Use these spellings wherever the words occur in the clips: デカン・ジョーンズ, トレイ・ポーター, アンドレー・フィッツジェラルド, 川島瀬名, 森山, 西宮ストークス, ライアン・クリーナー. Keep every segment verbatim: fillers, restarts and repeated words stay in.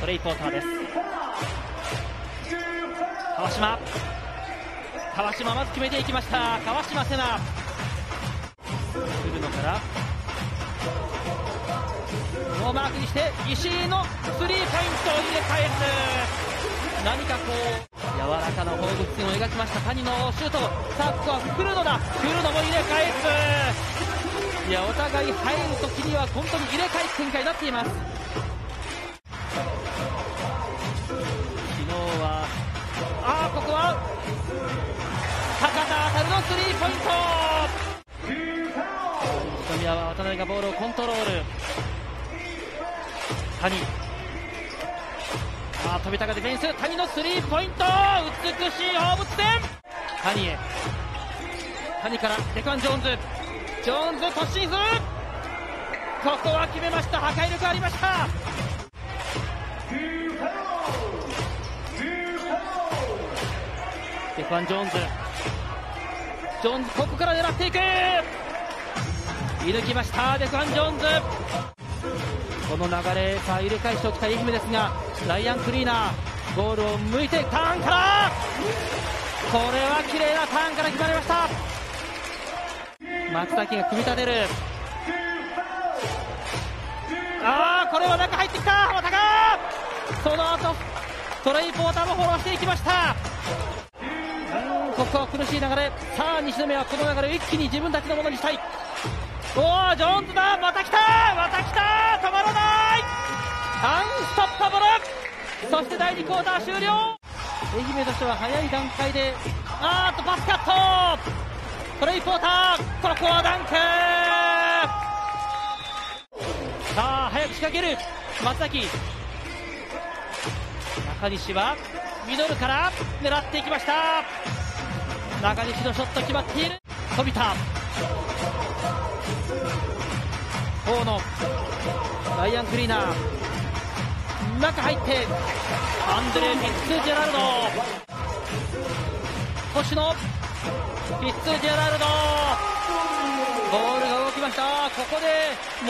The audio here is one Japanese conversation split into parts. トレイ・ポーターです。川島、川島まず決めていきました。川島瀬名。古野からノーマークにして石井のスリーポイントを入れ返す。何かこう柔らかな放物線を描きました谷のシュート。さあここは古野だ。古野も入れ返す。いやお互い入るときには本当に入れ返す展開になっています。スリーポイント。富山は渡辺がボールをコントロール。谷、ああ飛び高ディフェンス。谷のスリーポイント。美しい放物線。谷へ。谷からデカン・ジョーンズ。ジョーンズ突進する。ここは決めました。破壊力ありました。デカン・ジョーンズ。ジョーンズここから狙っていく。射抜きましたデクアン・ジョーンズ。この流れさあ入れ返しておきたい愛媛ですが、ライアン・クリーナーゴールを向いてターンから、これは綺麗なターンから決まりました。松崎が組み立てる。ああこれは中入ってきた浜田が、その後トレイ・ポーターもフォローしていきました。ここは苦しい流れ。さあ西宮はこの流れを一気に自分たちのものにしたい。おージョーンズだ、また来たまた来た、止まらない、アンストッパブル。そしてだいにクォーター終了。愛媛としては早い段階であーっとパスカット、トレイ・ポーターここはダンク。さあ早く仕掛ける松崎。中西はミドルから狙っていきました。中西のショット決まっている。飛田、大野、ライアン・クリーナー、中入ってアンドレー・フィッツジェラルド、星野、フィッツジェラルド、ボールが動きました。ここで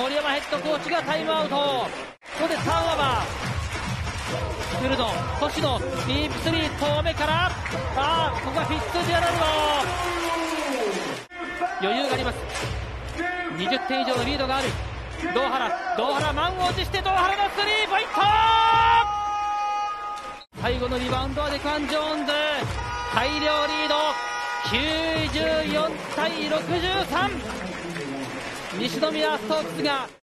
森山ヘッドコーチがタイムアウト。ここでターンオーバー。フルド、星野、ディープスリー遠目から、ああここはフィッツジェラルド。余裕があります。にじゅってん以上のリードがある。堂原、堂原満を持ちして堂原のスリーポイント。最後のリバウンドはデカン・ジョーンズ。大量リード、きゅうじゅうよん対ろくじゅうさん。西宮ストークスが。